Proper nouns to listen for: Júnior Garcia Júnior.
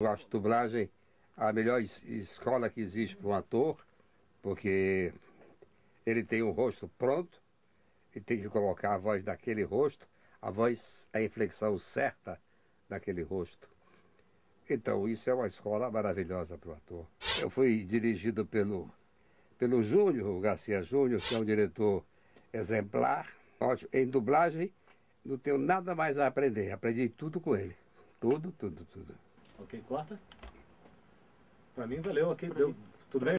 Eu acho dublagem a melhor escola que existe para um ator, porque ele tem um rosto pronto e tem que colocar a voz daquele rosto, a voz, a inflexão certa daquele rosto. Então isso é uma escola maravilhosa para o ator. Eu fui dirigido pelo Júnior Garcia Júnior, que é um diretor exemplar. Ótimo. Em dublagem não tenho nada mais a aprender, aprendi tudo com ele, tudo. Ok, corta. Pra mim valeu, ok, deu tudo bem.